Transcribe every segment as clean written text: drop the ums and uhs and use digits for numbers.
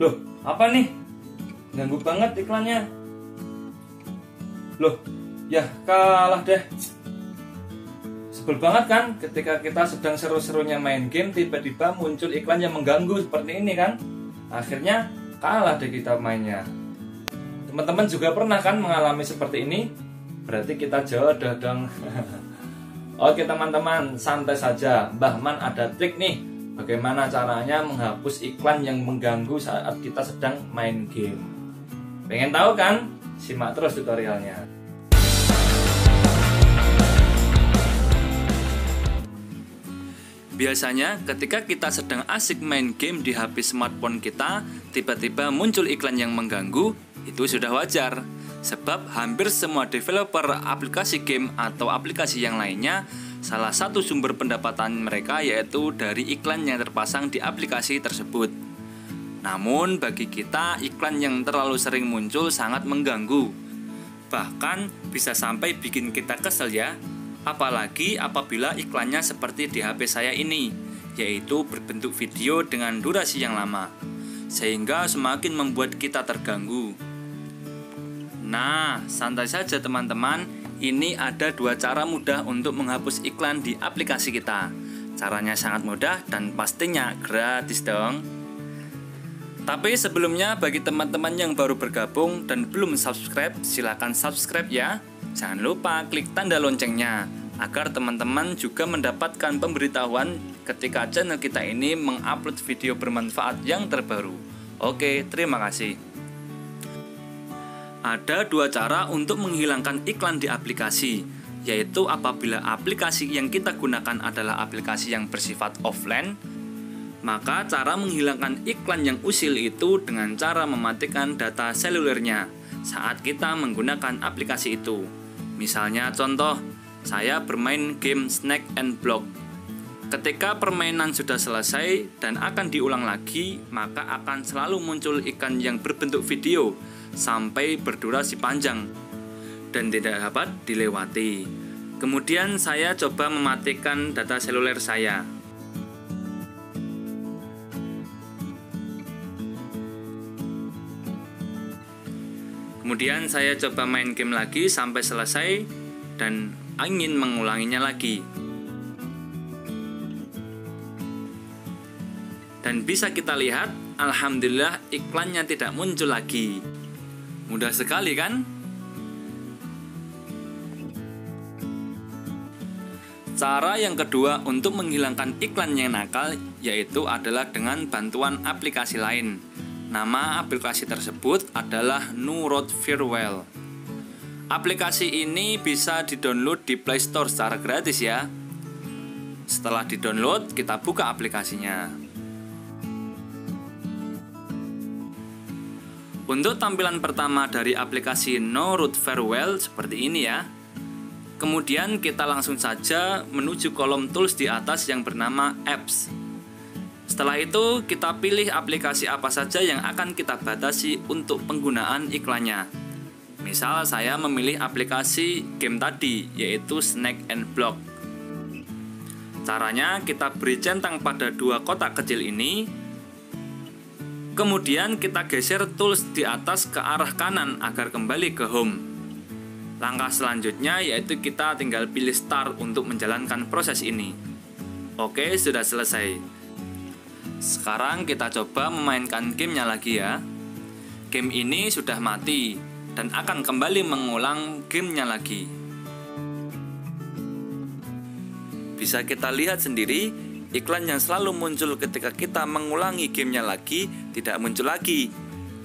Loh, apa nih? Ganggu banget iklannya. Loh, ya kalah deh. Sebel banget kan ketika kita sedang seru-serunya main game, tiba-tiba muncul iklan yang mengganggu seperti ini kan. Akhirnya kalah deh kita mainnya. Teman-teman juga pernah kan mengalami seperti ini? Berarti kita jauh dong. Oke teman-teman, santai saja. Mbah Man ada trik nih, bagaimana caranya menghapus iklan yang mengganggu saat kita sedang main game. Pengen tahu kan? Simak terus tutorialnya. Biasanya ketika kita sedang asik main game di HP smartphone kita, tiba-tiba muncul iklan yang mengganggu. Itu sudah wajar, sebab hampir semua developer aplikasi game atau aplikasi yang lainnya, salah satu sumber pendapatan mereka yaitu dari iklan yang terpasang di aplikasi tersebut. Namun bagi kita, iklan yang terlalu sering muncul sangat mengganggu. Bahkan bisa sampai bikin kita kesel ya. Apalagi apabila iklannya seperti di HP saya ini, yaitu berbentuk video dengan durasi yang lama, sehingga semakin membuat kita terganggu. Nah, santai saja teman-teman, ini ada dua cara mudah untuk menghapus iklan di aplikasi kita. Caranya sangat mudah dan pastinya gratis dong. Tapi sebelumnya bagi teman-teman yang baru bergabung dan belum subscribe, silahkan subscribe ya. Jangan lupa klik tanda loncengnya, agar teman-teman juga mendapatkan pemberitahuan ketika channel kita ini mengupload video bermanfaat yang terbaru. Oke, terima kasih. Ada dua cara untuk menghilangkan iklan di aplikasi, yaitu apabila aplikasi yang kita gunakan adalah aplikasi yang bersifat offline, maka cara menghilangkan iklan yang usil itu dengan cara mematikan data selulernya saat kita menggunakan aplikasi itu. Misalnya contoh, saya bermain game Snack and Block. Ketika permainan sudah selesai dan akan diulang lagi, maka akan selalu muncul iklan yang berbentuk video sampai berdurasi panjang dan tidak dapat dilewati. Kemudian saya coba mematikan data seluler saya. Kemudian saya coba main game lagi sampai selesai dan ingin mengulanginya lagi. Dan bisa kita lihat, alhamdulillah iklannya tidak muncul lagi. Mudah sekali kan? Cara yang kedua untuk menghilangkan iklan yang nakal yaitu adalah dengan bantuan aplikasi lain. Nama aplikasi tersebut adalah No Root Firewall. Aplikasi ini bisa didownload di Play Store secara gratis ya. Setelah didownload, kita buka aplikasinya. Untuk tampilan pertama dari aplikasi No Root Firewall seperti ini ya. Kemudian kita langsung saja menuju kolom tools di atas yang bernama apps. Setelah itu kita pilih aplikasi apa saja yang akan kita batasi untuk penggunaan iklannya. Misal saya memilih aplikasi game tadi yaitu Snack and Block. Caranya kita beri centang pada dua kotak kecil ini. Kemudian kita geser tools di atas ke arah kanan agar kembali ke home. Langkah selanjutnya yaitu kita tinggal pilih start untuk menjalankan proses ini. Oke, sudah selesai. Sekarang kita coba memainkan gamenya lagi ya. Game ini sudah mati dan akan kembali mengulang gamenya lagi. Bisa kita lihat sendiri, iklan yang selalu muncul ketika kita mengulangi gamenya lagi, tidak muncul lagi.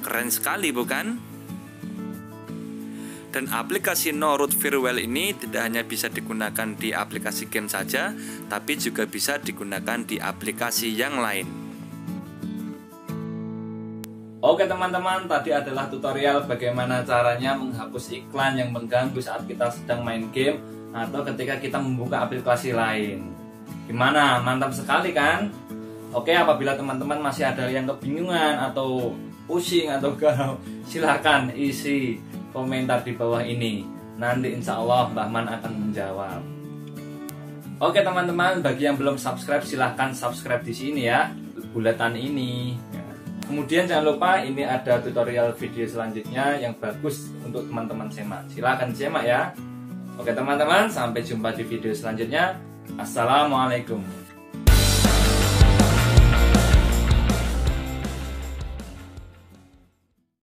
Keren sekali bukan? Dan aplikasi No Root Firewall ini tidak hanya bisa digunakan di aplikasi game saja, tapi juga bisa digunakan di aplikasi yang lain. Oke teman-teman, tadi adalah tutorial bagaimana caranya menghapus iklan yang mengganggu saat kita sedang main game atau ketika kita membuka aplikasi lain. Gimana? Mantap sekali kan? Oke, apabila teman-teman masih ada yang kebingungan atau pusing atau galau, silahkan isi komentar di bawah ini. Nanti insya Allah Mbah Man akan menjawab. Oke teman-teman, bagi yang belum subscribe silahkan subscribe di sini ya, bulatan ini. Kemudian jangan lupa, ini ada tutorial video selanjutnya yang bagus untuk teman-teman SEMA. Silahkan SEMA ya. Oke teman-teman, sampai jumpa di video selanjutnya. Assalamualaikum.